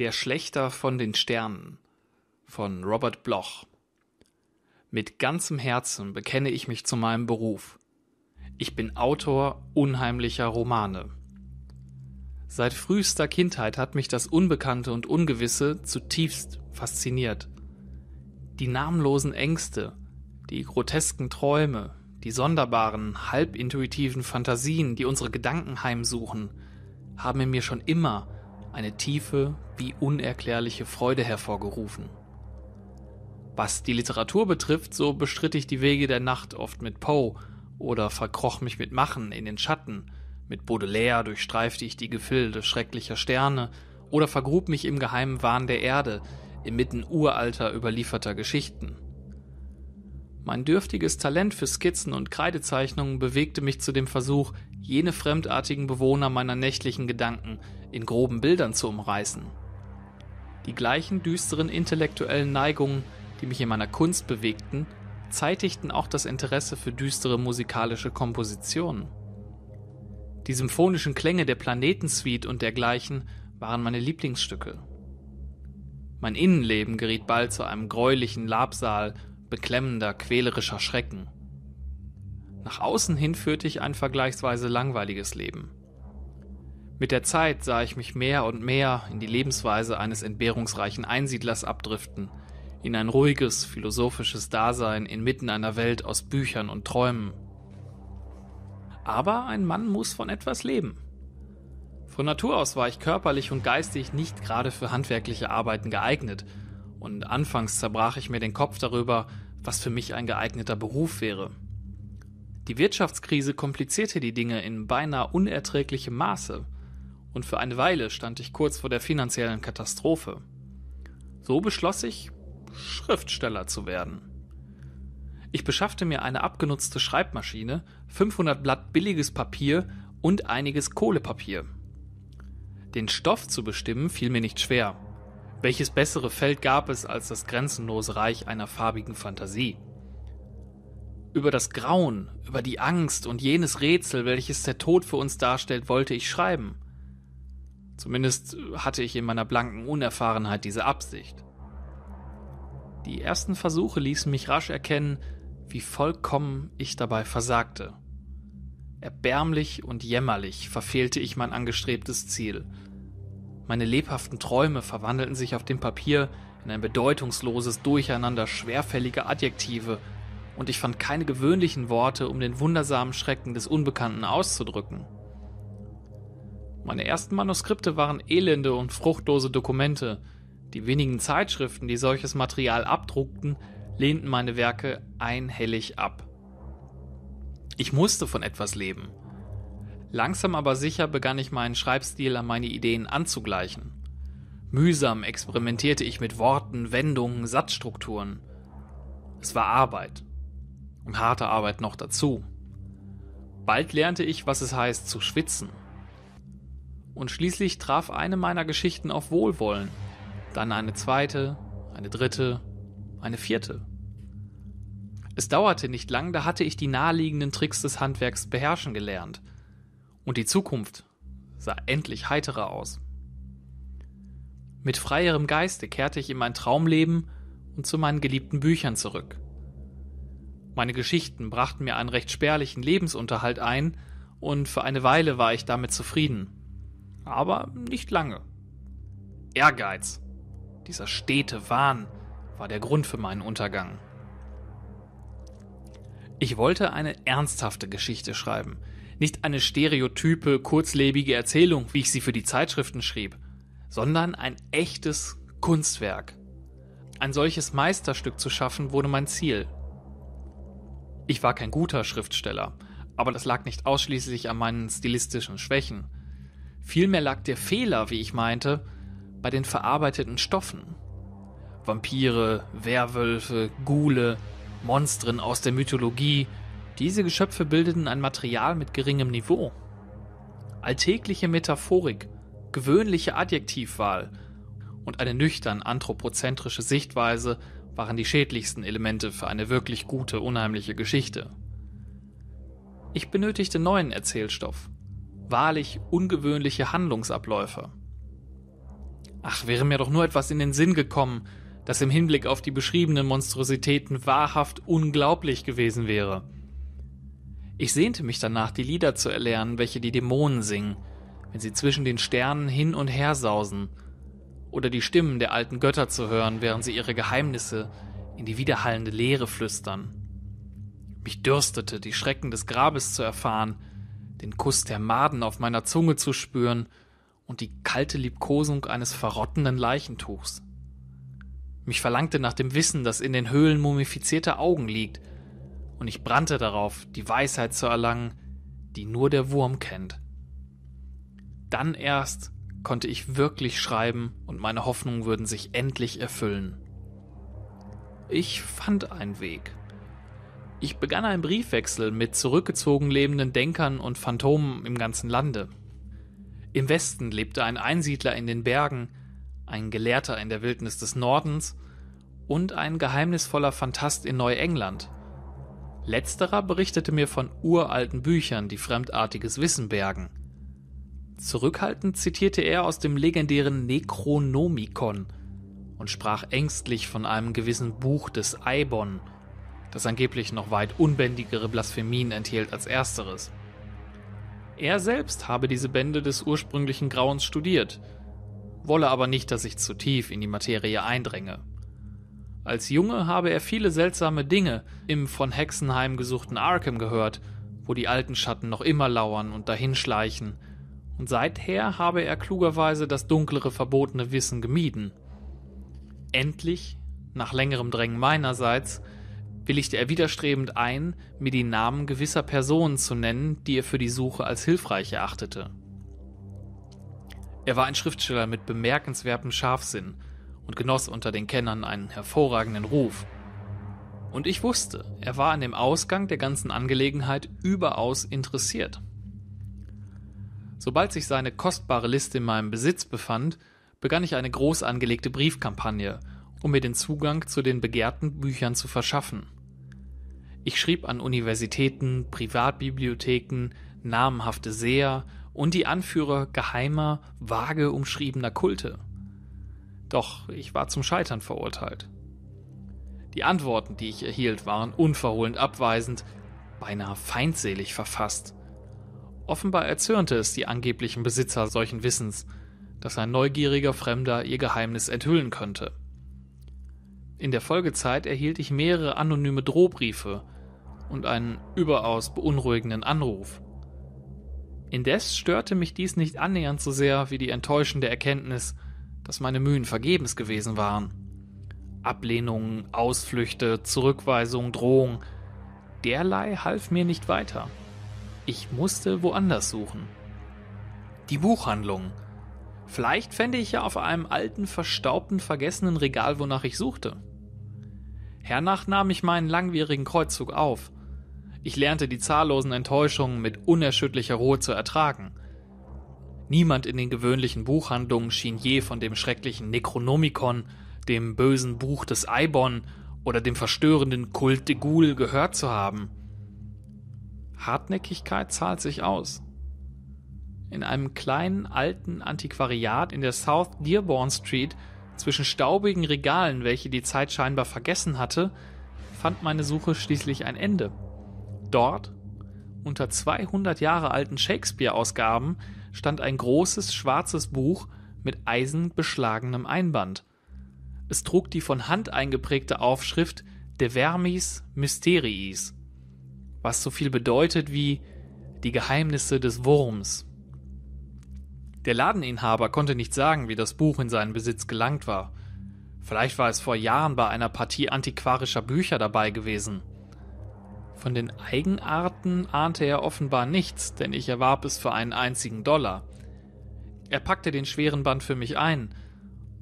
Der Schlächter von den Sternen von Robert Bloch. Mit ganzem Herzen bekenne ich mich zu meinem Beruf. Ich bin Autor unheimlicher Romane. Seit frühester Kindheit hat mich das Unbekannte und Ungewisse zutiefst fasziniert. Die namenlosen Ängste, die grotesken Träume, die sonderbaren, halbintuitiven Fantasien, die unsere Gedanken heimsuchen, haben in mir schon immer eine tiefe wie unerklärliche Freude hervorgerufen. Was die Literatur betrifft, so bestritt ich die Wege der Nacht oft mit Poe oder verkroch mich mit Machen in den Schatten, mit Baudelaire durchstreifte ich die Gefilde schrecklicher Sterne oder vergrub mich im geheimen Wahn der Erde, inmitten uralter überlieferter Geschichten. Mein dürftiges Talent für Skizzen und Kreidezeichnungen bewegte mich zu dem Versuch, jene fremdartigen Bewohner meiner nächtlichen Gedanken in groben Bildern zu umreißen. Die gleichen düsteren intellektuellen Neigungen, die mich in meiner Kunst bewegten, zeitigten auch das Interesse für düstere musikalische Kompositionen. Die symphonischen Klänge der Planetensuite und dergleichen waren meine Lieblingsstücke. Mein Innenleben geriet bald zu einem gräulichen Labsaal beklemmender, quälerischer Schrecken. Nach außen hin führte ich ein vergleichsweise langweiliges Leben. Mit der Zeit sah ich mich mehr und mehr in die Lebensweise eines entbehrungsreichen Einsiedlers abdriften, in ein ruhiges, philosophisches Dasein inmitten einer Welt aus Büchern und Träumen. Aber ein Mann muss von etwas leben. Von Natur aus war ich körperlich und geistig nicht gerade für handwerkliche Arbeiten geeignet, und anfangs zerbrach ich mir den Kopf darüber, was für mich ein geeigneter Beruf wäre. Die Wirtschaftskrise komplizierte die Dinge in beinahe unerträglichem Maße und für eine Weile stand ich kurz vor der finanziellen Katastrophe. So beschloss ich, Schriftsteller zu werden. Ich beschaffte mir eine abgenutzte Schreibmaschine, 500 Blatt billiges Papier und einiges Kohlepapier. Den Stoff zu bestimmen fiel mir nicht schwer. Welches bessere Feld gab es als das grenzenlose Reich einer farbigen Fantasie? Über das Grauen, über die Angst und jenes Rätsel, welches der Tod für uns darstellt, wollte ich schreiben. Zumindest hatte ich in meiner blanken Unerfahrenheit diese Absicht. Die ersten Versuche ließen mich rasch erkennen, wie vollkommen ich dabei versagte. Erbärmlich und jämmerlich verfehlte ich mein angestrebtes Ziel. Meine lebhaften Träume verwandelten sich auf dem Papier in ein bedeutungsloses Durcheinander schwerfälliger Adjektive, und ich fand keine gewöhnlichen Worte, um den wundersamen Schrecken des Unbekannten auszudrücken. Meine ersten Manuskripte waren elende und fruchtlose Dokumente. Die wenigen Zeitschriften, die solches Material abdruckten, lehnten meine Werke einhellig ab. Ich musste von etwas leben. Langsam aber sicher begann ich meinen Schreibstil an meine Ideen anzugleichen. Mühsam experimentierte ich mit Worten, Wendungen, Satzstrukturen. Es war Arbeit. Und harte Arbeit noch dazu. Bald lernte ich, was es heißt, zu schwitzen. Und schließlich traf eine meiner Geschichten auf Wohlwollen, dann eine zweite, eine dritte, eine vierte. Es dauerte nicht lang, da hatte ich die naheliegenden Tricks des Handwerks beherrschen gelernt. Und die Zukunft sah endlich heiterer aus. Mit freierem Geiste kehrte ich in mein Traumleben und zu meinen geliebten Büchern zurück. Meine Geschichten brachten mir einen recht spärlichen Lebensunterhalt ein und für eine Weile war ich damit zufrieden. Aber nicht lange. Ehrgeiz, dieser stete Wahn, war der Grund für meinen Untergang. Ich wollte eine ernsthafte Geschichte schreiben, nicht eine stereotype, kurzlebige Erzählung, wie ich sie für die Zeitschriften schrieb, sondern ein echtes Kunstwerk. Ein solches Meisterstück zu schaffen, wurde mein Ziel. Ich war kein guter Schriftsteller, aber das lag nicht ausschließlich an meinen stilistischen Schwächen. Vielmehr lag der Fehler, wie ich meinte, bei den verarbeiteten Stoffen. Vampire, Werwölfe, Ghule, Monstren aus der Mythologie, diese Geschöpfe bildeten ein Material mit geringem Niveau. Alltägliche Metaphorik, gewöhnliche Adjektivwahl und eine nüchtern anthropozentrische Sichtweise waren die schädlichsten Elemente für eine wirklich gute, unheimliche Geschichte. Ich benötigte neuen Erzählstoff, wahrlich ungewöhnliche Handlungsabläufe. Ach, wäre mir doch nur etwas in den Sinn gekommen, das im Hinblick auf die beschriebenen Monstrositäten wahrhaft unglaublich gewesen wäre. Ich sehnte mich danach, die Lieder zu erlernen, welche die Dämonen singen, wenn sie zwischen den Sternen hin und her sausen, oder die Stimmen der alten Götter zu hören, während sie ihre Geheimnisse in die widerhallende Leere flüstern. Mich dürstete, die Schrecken des Grabes zu erfahren, den Kuss der Maden auf meiner Zunge zu spüren und die kalte Liebkosung eines verrottenden Leichentuchs. Mich verlangte nach dem Wissen, dass in den Höhlen mumifizierter Augen liegt, und ich brannte darauf, die Weisheit zu erlangen, die nur der Wurm kennt. Dann erst konnte ich wirklich schreiben und meine Hoffnungen würden sich endlich erfüllen. Ich fand einen Weg. Ich begann einen Briefwechsel mit zurückgezogen lebenden Denkern und Phantomen im ganzen Lande. Im Westen lebte ein Einsiedler in den Bergen, ein Gelehrter in der Wildnis des Nordens und ein geheimnisvoller Phantast in Neuengland. Letzterer berichtete mir von uralten Büchern, die fremdartiges Wissen bergen. Zurückhaltend zitierte er aus dem legendären Necronomicon und sprach ängstlich von einem gewissen Buch des Eibon, das angeblich noch weit unbändigere Blasphemien enthielt als ersteres. Er selbst habe diese Bände des ursprünglichen Grauens studiert, wolle aber nicht, dass ich zu tief in die Materie eindränge. Als Junge habe er viele seltsame Dinge im von Hexen heimgesuchten Arkham gehört, wo die alten Schatten noch immer lauern und dahinschleichen, und seither habe er klugerweise das dunklere, verbotene Wissen gemieden. Endlich, nach längerem Drängen meinerseits, willigte er widerstrebend ein, mir die Namen gewisser Personen zu nennen, die er für die Suche als hilfreich erachtete. Er war ein Schriftsteller mit bemerkenswertem Scharfsinn und genoss unter den Kennern einen hervorragenden Ruf. Und ich wusste, er war an dem Ausgang der ganzen Angelegenheit überaus interessiert. Sobald sich seine kostbare Liste in meinem Besitz befand, begann ich eine groß angelegte Briefkampagne, um mir den Zugang zu den begehrten Büchern zu verschaffen. Ich schrieb an Universitäten, Privatbibliotheken, namhafte Seher und die Anführer geheimer, vage umschriebener Kulte. Doch ich war zum Scheitern verurteilt. Die Antworten, die ich erhielt, waren unverhohlen abweisend, beinahe feindselig verfasst. Offenbar erzürnte es die angeblichen Besitzer solchen Wissens, dass ein neugieriger Fremder ihr Geheimnis enthüllen könnte. In der Folgezeit erhielt ich mehrere anonyme Drohbriefe und einen überaus beunruhigenden Anruf. Indes störte mich dies nicht annähernd so sehr wie die enttäuschende Erkenntnis, dass meine Mühen vergebens gewesen waren. Ablehnungen, Ausflüchte, Zurückweisungen, Drohungen, derlei half mir nicht weiter. Ich musste woanders suchen. Die Buchhandlung. Vielleicht fände ich ja auf einem alten, verstaubten, vergessenen Regal, wonach ich suchte. Hernach nahm ich meinen langwierigen Kreuzzug auf. Ich lernte die zahllosen Enttäuschungen mit unerschütterlicher Ruhe zu ertragen. Niemand in den gewöhnlichen Buchhandlungen schien je von dem schrecklichen Necronomicon, dem bösen Buch des Eibon oder dem verstörenden Kult de Ghoul gehört zu haben. Hartnäckigkeit zahlt sich aus. In einem kleinen, alten Antiquariat in der South Dearborn Street, zwischen staubigen Regalen, welche die Zeit scheinbar vergessen hatte, fand meine Suche schließlich ein Ende. Dort, unter 200 Jahre alten Shakespeare-Ausgaben, stand ein großes, schwarzes Buch mit eisenbeschlagenem Einband. Es trug die von Hand eingeprägte Aufschrift De Vermis Mysteriis, was so viel bedeutet wie die Geheimnisse des Wurms. Der Ladeninhaber konnte nicht sagen, wie das Buch in seinen Besitz gelangt war. Vielleicht war es vor Jahren bei einer Partie antiquarischer Bücher dabei gewesen. Von den Eigenarten ahnte er offenbar nichts, denn ich erwarb es für einen einzigen $. Er packte den schweren Band für mich ein,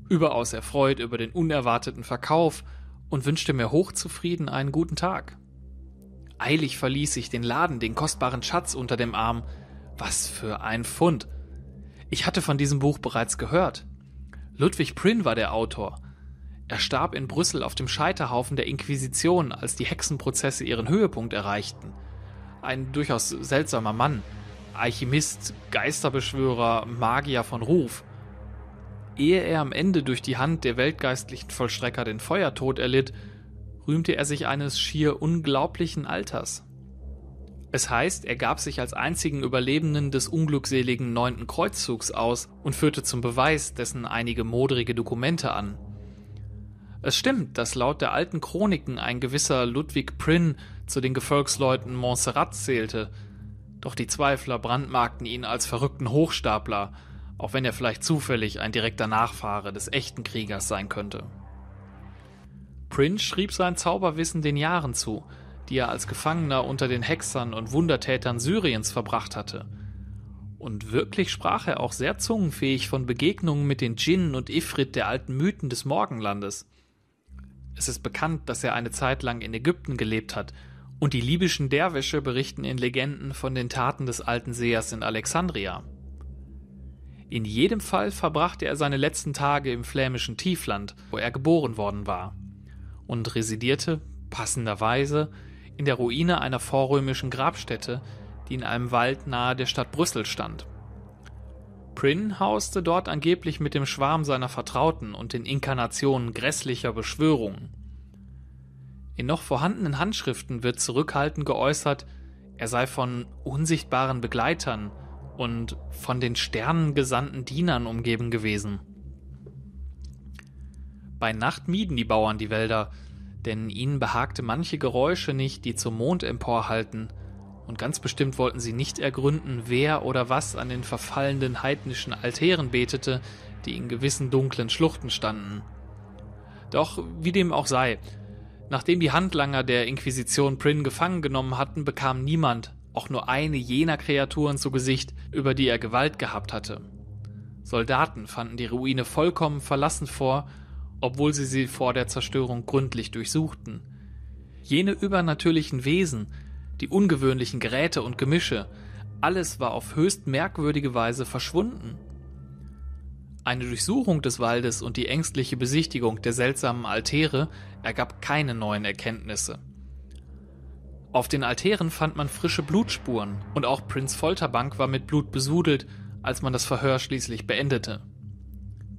überaus erfreut über den unerwarteten Verkauf und wünschte mir hochzufrieden einen guten Tag. Eilig verließ ich den Laden, den kostbaren Schatz unter dem Arm. Was für ein Pfund! Ich hatte von diesem Buch bereits gehört. Ludwig Prinn war der Autor. Er starb in Brüssel auf dem Scheiterhaufen der Inquisition, als die Hexenprozesse ihren Höhepunkt erreichten. Ein durchaus seltsamer Mann, Alchemist, Geisterbeschwörer, Magier von Ruf. Ehe er am Ende durch die Hand der weltgeistlichen Vollstrecker den Feuertod erlitt, rühmte er sich eines schier unglaublichen Alters. Es heißt, er gab sich als einzigen Überlebenden des unglückseligen 9. Kreuzzugs aus und führte zum Beweis dessen einige modrige Dokumente an. Es stimmt, dass laut der alten Chroniken ein gewisser Ludwig Prinn zu den Gefolgsleuten Montserrat zählte, doch die Zweifler brandmarkten ihn als verrückten Hochstapler, auch wenn er vielleicht zufällig ein direkter Nachfahre des echten Kriegers sein könnte. Prinn schrieb sein Zauberwissen den Jahren zu, die er als Gefangener unter den Hexern und Wundertätern Syriens verbracht hatte. Und wirklich sprach er auch sehr zungenfähig von Begegnungen mit den Djinn und Ifrit der alten Mythen des Morgenlandes. Es ist bekannt, dass er eine Zeit lang in Ägypten gelebt hat, und die libyschen Derwische berichten in Legenden von den Taten des alten Sehers in Alexandria. In jedem Fall verbrachte er seine letzten Tage im flämischen Tiefland, wo er geboren worden war, und residierte, passenderweise, in der Ruine einer vorrömischen Grabstätte, die in einem Wald nahe der Stadt Brüssel stand. Prinn hauste dort angeblich mit dem Schwarm seiner Vertrauten und den Inkarnationen grässlicher Beschwörungen. In noch vorhandenen Handschriften wird zurückhaltend geäußert, er sei von unsichtbaren Begleitern und von den Sternen gesandten Dienern umgeben gewesen. Bei Nacht mieden die Bauern die Wälder, denn ihnen behagte manche Geräusche nicht, die zum Mond emporhallten, und ganz bestimmt wollten sie nicht ergründen, wer oder was an den verfallenden heidnischen Altären betete, die in gewissen dunklen Schluchten standen. Doch wie dem auch sei, nachdem die Handlanger der Inquisition Prinn gefangen genommen hatten, bekam niemand auch nur eine jener Kreaturen zu Gesicht, über die er Gewalt gehabt hatte. Soldaten fanden die Ruine vollkommen verlassen vor, obwohl sie vor der Zerstörung gründlich durchsuchten. Jene übernatürlichen Wesen, die ungewöhnlichen Geräte und Gemische, alles war auf höchst merkwürdige Weise verschwunden. Eine Durchsuchung des Waldes und die ängstliche Besichtigung der seltsamen Altäre ergab keine neuen Erkenntnisse. Auf den Altären fand man frische Blutspuren und auch Prinz Folterbank war mit Blut besudelt, als man das Verhör schließlich beendete.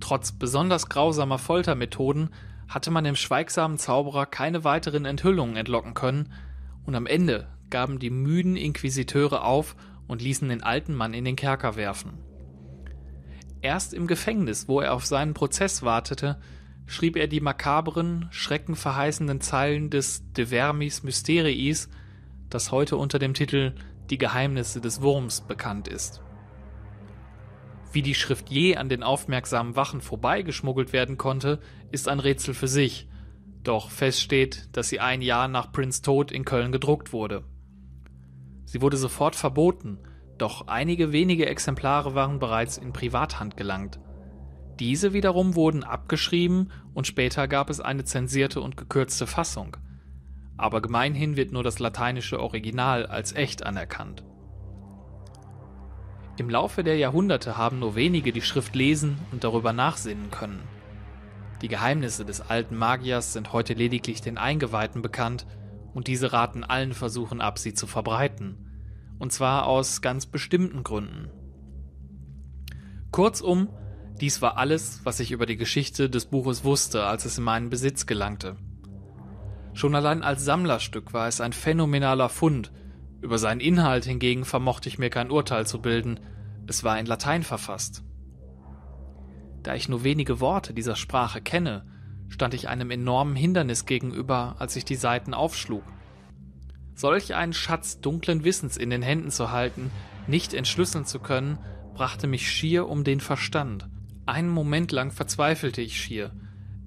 Trotz besonders grausamer Foltermethoden hatte man dem schweigsamen Zauberer keine weiteren Enthüllungen entlocken können, und am Ende gaben die müden Inquisiteure auf und ließen den alten Mann in den Kerker werfen. Erst im Gefängnis, wo er auf seinen Prozess wartete, schrieb er die makabren, schreckenverheißenden Zeilen des De Vermis Mysteriis, das heute unter dem Titel »Die Geheimnisse des Wurms« bekannt ist. Wie die Schrift je an den aufmerksamen Wachen vorbeigeschmuggelt werden konnte, ist ein Rätsel für sich, doch fest steht, dass sie ein Jahr nach Prinz' Tod in Köln gedruckt wurde. Sie wurde sofort verboten, doch einige wenige Exemplare waren bereits in Privathand gelangt. Diese wiederum wurden abgeschrieben und später gab es eine zensierte und gekürzte Fassung. Aber gemeinhin wird nur das lateinische Original als echt anerkannt. Im Laufe der Jahrhunderte haben nur wenige die Schrift lesen und darüber nachsinnen können. Die Geheimnisse des alten Magiers sind heute lediglich den Eingeweihten bekannt und diese raten allen Versuchen ab, sie zu verbreiten. Und zwar aus ganz bestimmten Gründen. Kurzum, dies war alles, was ich über die Geschichte des Buches wusste, als es in meinen Besitz gelangte. Schon allein als Sammlerstück war es ein phänomenaler Fund. Über seinen Inhalt hingegen vermochte ich mir kein Urteil zu bilden, es war in Latein verfasst. Da ich nur wenige Worte dieser Sprache kenne, stand ich einem enormen Hindernis gegenüber, als ich die Seiten aufschlug. Solch einen Schatz dunklen Wissens in den Händen zu halten, nicht entschlüsseln zu können, brachte mich schier um den Verstand. Einen Moment lang verzweifelte ich schier,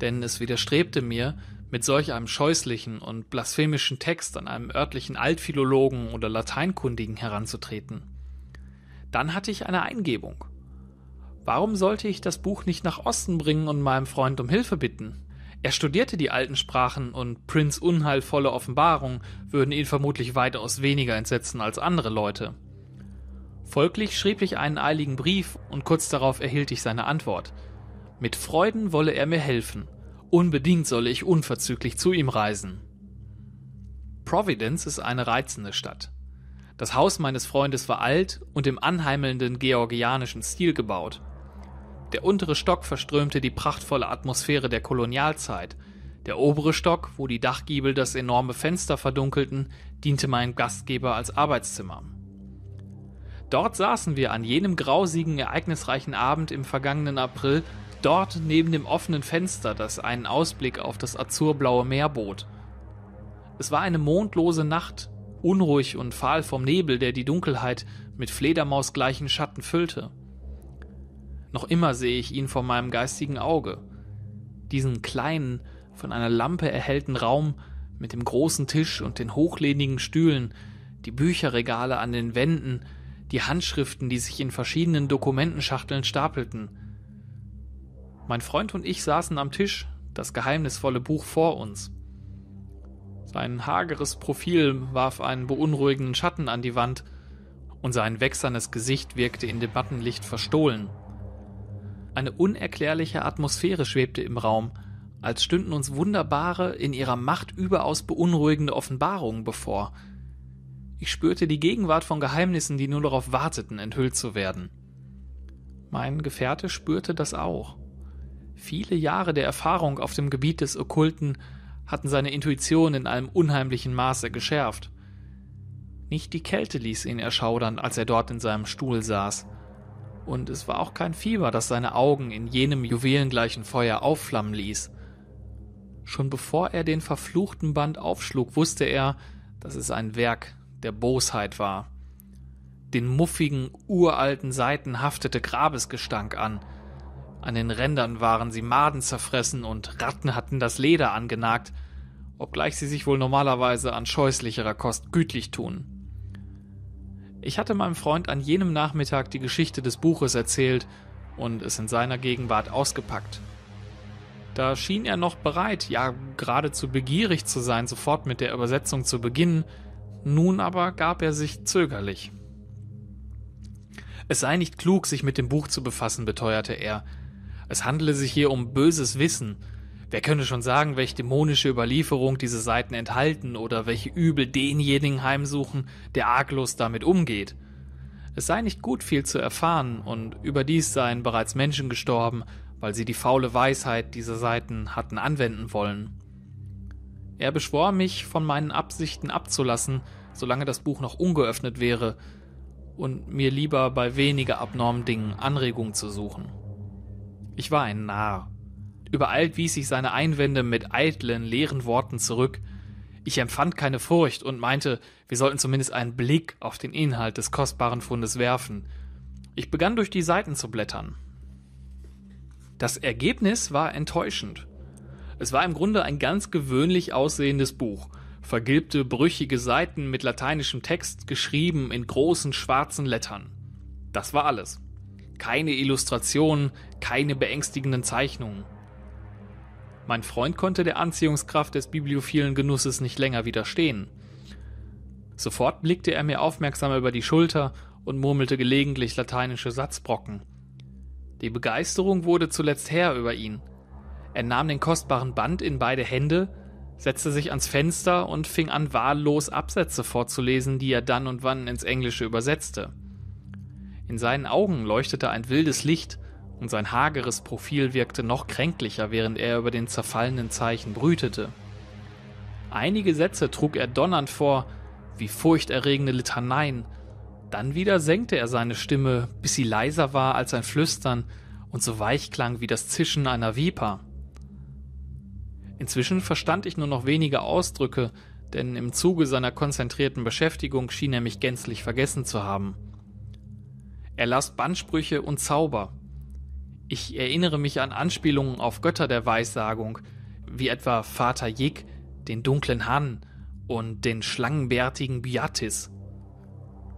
denn es widerstrebte mir, mit solch einem scheußlichen und blasphemischen Text an einem örtlichen Altphilologen oder Lateinkundigen heranzutreten. Dann hatte ich eine Eingebung. Warum sollte ich das Buch nicht nach Osten bringen und meinem Freund um Hilfe bitten? Er studierte die alten Sprachen und Prinz' unheilvolle Offenbarung würden ihn vermutlich weitaus weniger entsetzen als andere Leute. Folglich schrieb ich einen eiligen Brief und kurz darauf erhielt ich seine Antwort. Mit Freuden wolle er mir helfen. Unbedingt solle ich unverzüglich zu ihm reisen. Providence ist eine reizende Stadt. Das Haus meines Freundes war alt und im anheimelnden georgianischen Stil gebaut. Der untere Stock verströmte die prachtvolle Atmosphäre der Kolonialzeit. Der obere Stock, wo die Dachgiebel das enorme Fenster verdunkelten, diente meinem Gastgeber als Arbeitszimmer. Dort saßen wir an jenem grausigen, ereignisreichen Abend im vergangenen April, dort neben dem offenen Fenster, das einen Ausblick auf das azurblaue Meer bot. Es war eine mondlose Nacht, unruhig und fahl vom Nebel, der die Dunkelheit mit fledermausgleichen Schatten füllte. Noch immer sehe ich ihn vor meinem geistigen Auge. Diesen kleinen, von einer Lampe erhellten Raum mit dem großen Tisch und den hochlehnigen Stühlen, die Bücherregale an den Wänden, die Handschriften, die sich in verschiedenen Dokumentenschachteln stapelten. Mein Freund und ich saßen am Tisch, das geheimnisvolle Buch vor uns. Sein hageres Profil warf einen beunruhigenden Schatten an die Wand und sein wächsernes Gesicht wirkte in dem Mattenlicht verstohlen. Eine unerklärliche Atmosphäre schwebte im Raum, als stünden uns wunderbare, in ihrer Macht überaus beunruhigende Offenbarungen bevor. Ich spürte die Gegenwart von Geheimnissen, die nur darauf warteten, enthüllt zu werden. Mein Gefährte spürte das auch. Viele Jahre der Erfahrung auf dem Gebiet des Okkulten hatten seine Intuition in einem unheimlichen Maße geschärft. Nicht die Kälte ließ ihn erschaudern, als er dort in seinem Stuhl saß. Und es war auch kein Fieber, das seine Augen in jenem juwelengleichen Feuer aufflammen ließ. Schon bevor er den verfluchten Band aufschlug, wusste er, dass es ein Werk der Bosheit war. Den muffigen, uralten Seiten haftete Grabesgestank an. An den Rändern waren sie Maden zerfressen und Ratten hatten das Leder angenagt, obgleich sie sich wohl normalerweise an scheußlicherer Kost gütlich tun. Ich hatte meinem Freund an jenem Nachmittag die Geschichte des Buches erzählt und es in seiner Gegenwart ausgepackt. Da schien er noch bereit, ja geradezu begierig zu sein, sofort mit der Übersetzung zu beginnen, nun aber gab er sich zögerlich. Es sei nicht klug, sich mit dem Buch zu befassen, beteuerte er. Es handele sich hier um böses Wissen. Wer könne schon sagen, welche dämonische Überlieferung diese Seiten enthalten oder welche Übel denjenigen heimsuchen, der arglos damit umgeht. Es sei nicht gut, viel zu erfahren, und überdies seien bereits Menschen gestorben, weil sie die faule Weisheit dieser Seiten hatten anwenden wollen. Er beschwor mich, von meinen Absichten abzulassen, solange das Buch noch ungeöffnet wäre, und mir lieber bei weniger abnormen Dingen Anregung zu suchen. Ich war ein Narr. Übereilt wies ich seine Einwände mit eitlen, leeren Worten zurück. Ich empfand keine Furcht und meinte, wir sollten zumindest einen Blick auf den Inhalt des kostbaren Fundes werfen. Ich begann, durch die Seiten zu blättern. Das Ergebnis war enttäuschend. Es war im Grunde ein ganz gewöhnlich aussehendes Buch. Vergilbte, brüchige Seiten mit lateinischem Text, geschrieben in großen schwarzen Lettern. Das war alles. Keine Illustrationen, keine beängstigenden Zeichnungen. Mein Freund konnte der Anziehungskraft des bibliophilen Genusses nicht länger widerstehen. Sofort blickte er mir aufmerksam über die Schulter und murmelte gelegentlich lateinische Satzbrocken. Die Begeisterung wurde zuletzt Herr über ihn. Er nahm den kostbaren Band in beide Hände, setzte sich ans Fenster und fing an, wahllos Absätze vorzulesen, die er dann und wann ins Englische übersetzte. In seinen Augen leuchtete ein wildes Licht und sein hageres Profil wirkte noch kränklicher, während er über den zerfallenen Zeichen brütete. Einige Sätze trug er donnernd vor, wie furchterregende Litaneien. Dann wieder senkte er seine Stimme, bis sie leiser war als ein Flüstern und so weich klang wie das Zischen einer Viper. Inzwischen verstand ich nur noch wenige Ausdrücke, denn im Zuge seiner konzentrierten Beschäftigung schien er mich gänzlich vergessen zu haben. Er las Bandsprüche und Zauber. Ich erinnere mich an Anspielungen auf Götter der Weissagung, wie etwa Vater Yig, den dunklen Han und den schlangenbärtigen Byatis.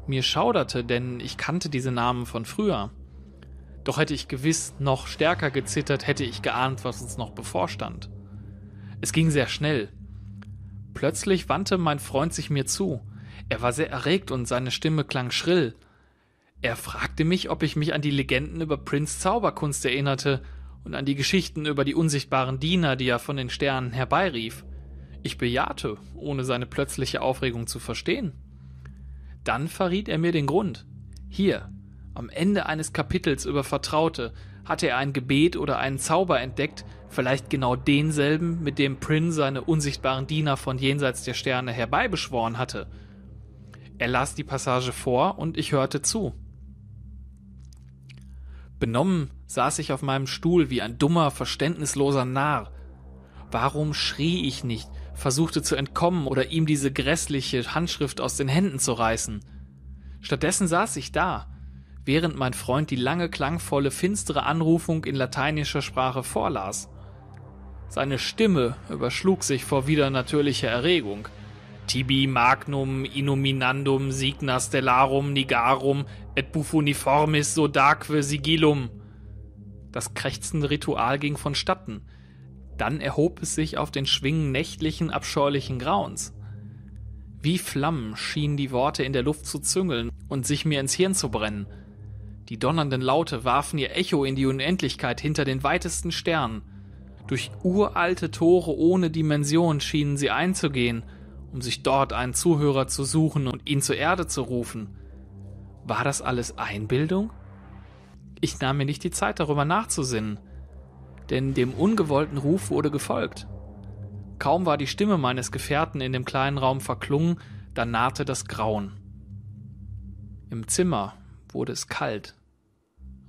Mir schauderte, denn ich kannte diese Namen von früher. Doch hätte ich gewiss noch stärker gezittert, hätte ich geahnt, was uns noch bevorstand. Es ging sehr schnell. Plötzlich wandte mein Freund sich mir zu. Er war sehr erregt und seine Stimme klang schrill. Er fragte mich, ob ich mich an die Legenden über Prinns Zauberkunst erinnerte und an die Geschichten über die unsichtbaren Diener, die er von den Sternen herbeirief. Ich bejahte, ohne seine plötzliche Aufregung zu verstehen. Dann verriet er mir den Grund. Hier, am Ende eines Kapitels über Vertraute, Hatte er ein Gebet oder einen Zauber entdeckt, vielleicht genau denselben, mit dem Prinn seine unsichtbaren Diener von jenseits der Sterne herbeibeschworen hatte? Er las die Passage vor und ich hörte zu. Benommen saß ich auf meinem Stuhl wie ein dummer, verständnisloser Narr. Warum schrie ich nicht, versuchte zu entkommen oder ihm diese grässliche Handschrift aus den Händen zu reißen? Stattdessen saß ich da, während mein Freund die lange, klangvolle, finstere Anrufung in lateinischer Sprache vorlas. Seine Stimme überschlug sich vor widernatürlicher Erregung. Tibi magnum innominandum signa stellarum nigarum et bufuniformis sodaque sigillum. Das krächzende Ritual ging vonstatten. Dann erhob es sich auf den Schwingen nächtlichen, abscheulichen Grauens. Wie Flammen schienen die Worte in der Luft zu züngeln und sich mir ins Hirn zu brennen. Die donnernden Laute warfen ihr Echo in die Unendlichkeit hinter den weitesten Sternen. Durch uralte Tore ohne Dimension schienen sie einzugehen, um sich dort einen Zuhörer zu suchen und ihn zur Erde zu rufen. War das alles Einbildung? Ich nahm mir nicht die Zeit, darüber nachzusinnen, denn dem ungewollten Ruf wurde gefolgt. Kaum war die Stimme meines Gefährten in dem kleinen Raum verklungen, da nahte das Grauen. Im Zimmer wurde es kalt.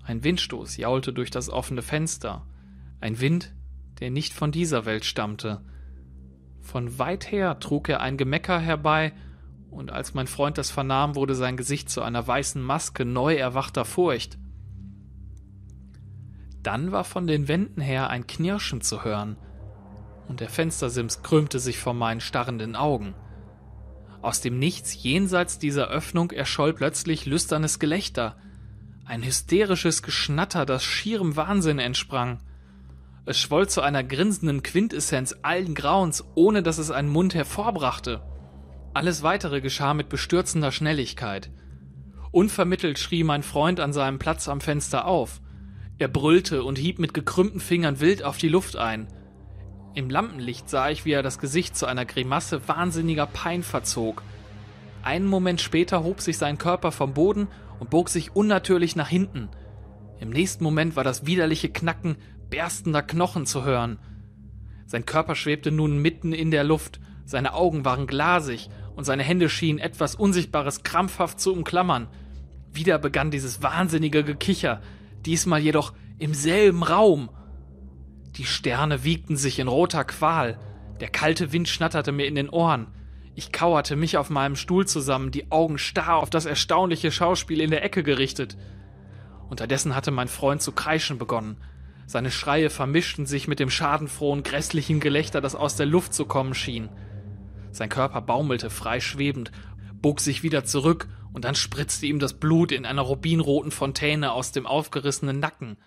Ein Windstoß jaulte durch das offene Fenster. Ein Wind, der nicht von dieser Welt stammte. Von weit her trug er ein Gemecker herbei, und als mein Freund das vernahm, wurde sein Gesicht zu einer weißen Maske neu erwachter Furcht. Dann war von den Wänden her ein Knirschen zu hören, und der Fenstersims krümmte sich vor meinen starrenden Augen. Aus dem Nichts jenseits dieser Öffnung erscholl plötzlich lüsternes Gelächter, ein hysterisches Geschnatter, das schierem Wahnsinn entsprang. Es schwoll zu einer grinsenden Quintessenz allen Grauens, ohne dass es einen Mund hervorbrachte. Alles Weitere geschah mit bestürzender Schnelligkeit. Unvermittelt schrie mein Freund an seinem Platz am Fenster auf. Er brüllte und hieb mit gekrümmten Fingern wild auf die Luft ein. Im Lampenlicht sah ich, wie er das Gesicht zu einer Grimasse wahnsinniger Pein verzog. Einen Moment später hob sich sein Körper vom Boden und bog sich unnatürlich nach hinten. Im nächsten Moment war das widerliche Knacken berstender Knochen zu hören. Sein Körper schwebte nun mitten in der Luft, seine Augen waren glasig und seine Hände schienen etwas Unsichtbares krampfhaft zu umklammern. Wieder begann dieses wahnsinnige Gekicher, diesmal jedoch im selben Raum. Die Sterne wiegten sich in roter Qual. Der kalte Wind schnatterte mir in den Ohren. Ich kauerte mich auf meinem Stuhl zusammen, die Augen starr auf das erstaunliche Schauspiel in der Ecke gerichtet. Unterdessen hatte mein Freund zu kreischen begonnen. Seine Schreie vermischten sich mit dem schadenfrohen, grässlichen Gelächter, das aus der Luft zu kommen schien. Sein Körper baumelte frei schwebend, bog sich wieder zurück und dann spritzte ihm das Blut in einer rubinroten Fontäne aus dem aufgerissenen Nacken.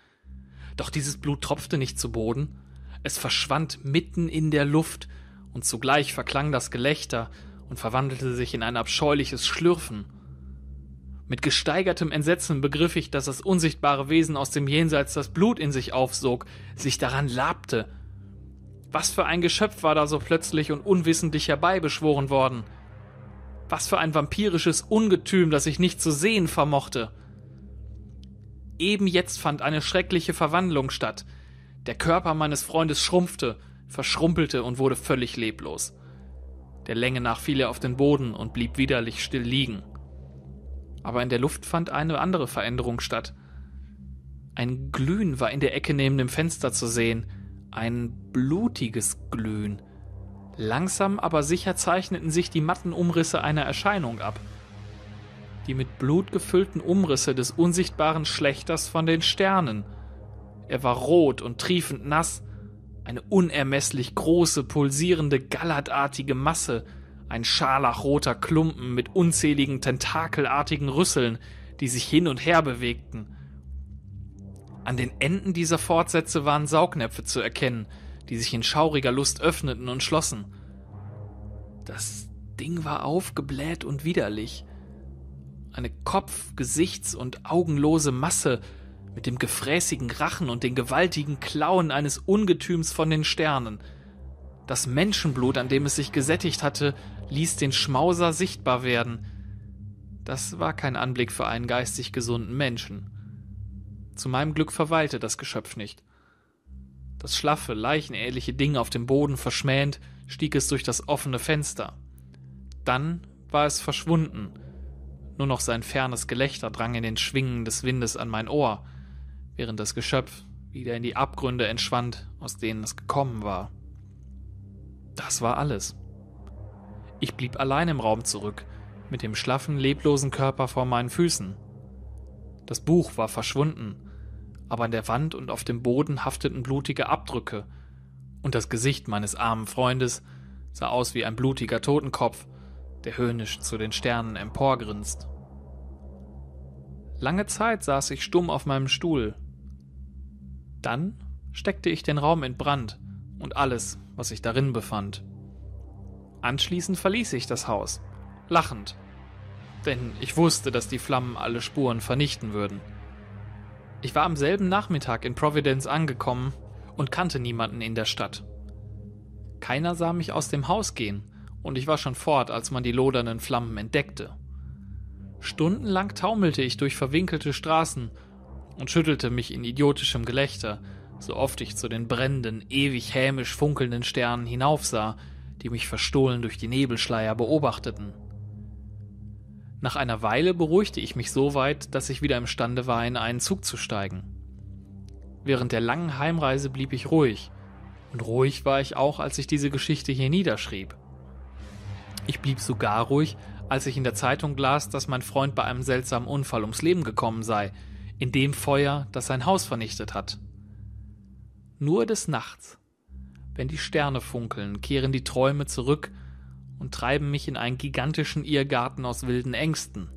Doch dieses Blut tropfte nicht zu Boden. Es verschwand mitten in der Luft und zugleich verklang das Gelächter und verwandelte sich in ein abscheuliches Schlürfen. Mit gesteigertem Entsetzen begriff ich, dass das unsichtbare Wesen aus dem Jenseits das Blut in sich aufsog, sich daran labte. Was für ein Geschöpf war da so plötzlich und unwissentlich herbeibeschworen worden? Was für ein vampirisches Ungetüm, das ich nicht zu sehen vermochte! Eben jetzt fand eine schreckliche Verwandlung statt. Der Körper meines Freundes schrumpfte, verschrumpelte und wurde völlig leblos. Der Länge nach fiel er auf den Boden und blieb widerlich still liegen. Aber in der Luft fand eine andere Veränderung statt. Ein Glühen war in der Ecke neben dem Fenster zu sehen, ein blutiges Glühen. Langsam aber sicher zeichneten sich die matten Umrisse einer Erscheinung ab. Die mit Blut gefüllten Umrisse des unsichtbaren Schlächters von den Sternen. Er war rot und triefend nass, eine unermesslich große, pulsierende, gallertartige Masse, ein scharlachroter Klumpen mit unzähligen tentakelartigen Rüsseln, die sich hin und her bewegten. An den Enden dieser Fortsätze waren Saugnäpfe zu erkennen, die sich in schauriger Lust öffneten und schlossen. Das Ding war aufgebläht und widerlich. Eine Kopf-, Gesichts- und augenlose Masse mit dem gefräßigen Rachen und den gewaltigen Klauen eines Ungetüms von den Sternen. Das Menschenblut, an dem es sich gesättigt hatte, ließ den Schmauser sichtbar werden. Das war kein Anblick für einen geistig gesunden Menschen. Zu meinem Glück verweilte das Geschöpf nicht. Das schlaffe, leichenähnliche Ding auf dem Boden verschmähend, stieg es durch das offene Fenster. Dann war es verschwunden. Nur noch sein fernes Gelächter drang in den Schwingen des Windes an mein Ohr, während das Geschöpf wieder in die Abgründe entschwand, aus denen es gekommen war. Das war alles. Ich blieb allein im Raum zurück, mit dem schlaffen, leblosen Körper vor meinen Füßen. Das Buch war verschwunden, aber an der Wand und auf dem Boden hafteten blutige Abdrücke, und das Gesicht meines armen Freundes sah aus wie ein blutiger Totenkopf, der höhnisch zu den Sternen emporgrinst. Lange Zeit saß ich stumm auf meinem Stuhl. Dann steckte ich den Raum in Brand und alles, was sich darin befand. Anschließend verließ ich das Haus, lachend, denn ich wusste, dass die Flammen alle Spuren vernichten würden. Ich war am selben Nachmittag in Providence angekommen und kannte niemanden in der Stadt. Keiner sah mich aus dem Haus gehen, und ich war schon fort, als man die lodernden Flammen entdeckte. Stundenlang taumelte ich durch verwinkelte Straßen und schüttelte mich in idiotischem Gelächter, so oft ich zu den brennenden, ewig hämisch funkelnden Sternen hinaufsah, die mich verstohlen durch die Nebelschleier beobachteten. Nach einer Weile beruhigte ich mich so weit, dass ich wieder imstande war, in einen Zug zu steigen. Während der langen Heimreise blieb ich ruhig, und ruhig war ich auch, als ich diese Geschichte hier niederschrieb. Ich blieb sogar ruhig, als ich in der Zeitung las, dass mein Freund bei einem seltsamen Unfall ums Leben gekommen sei, in dem Feuer, das sein Haus vernichtet hat. Nur des Nachts, wenn die Sterne funkeln, kehren die Träume zurück und treiben mich in einen gigantischen Irrgarten aus wilden Ängsten.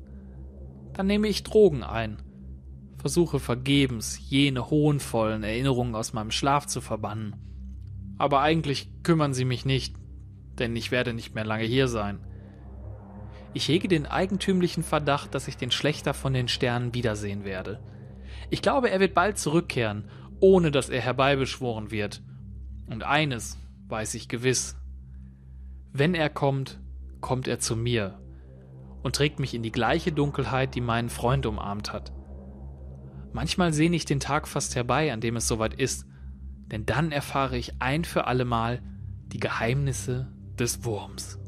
Dann nehme ich Drogen ein, versuche vergebens, jene hohnvollen Erinnerungen aus meinem Schlaf zu verbannen. Aber eigentlich kümmern sie mich nicht, denn ich werde nicht mehr lange hier sein. Ich hege den eigentümlichen Verdacht, dass ich den Schlächter von den Sternen wiedersehen werde. Ich glaube, er wird bald zurückkehren, ohne dass er herbeibeschworen wird. Und eines weiß ich gewiss: Wenn er kommt, kommt er zu mir und trägt mich in die gleiche Dunkelheit, die meinen Freund umarmt hat. Manchmal sehne ich den Tag fast herbei, an dem es soweit ist, denn dann erfahre ich ein für allemal die Geheimnisse des Wurms.